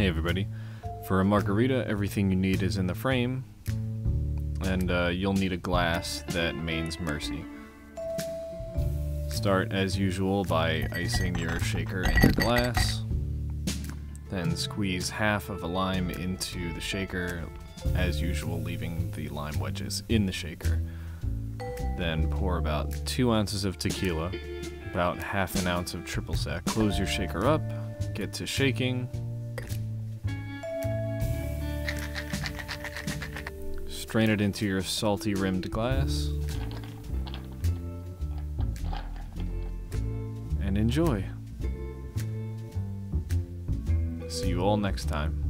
Hey everybody. For a margarita, everything you need is in the frame, and you'll need a glass that means mercy. Start as usual by icing your shaker in your glass, then squeeze half of a lime into the shaker, as usual leaving the lime wedges in the shaker. Then pour about 2 ounces of tequila, about half an ounce of triple sec. Close your shaker up, get to shaking. Strain it into your salty rimmed glass. And enjoy. See you all next time.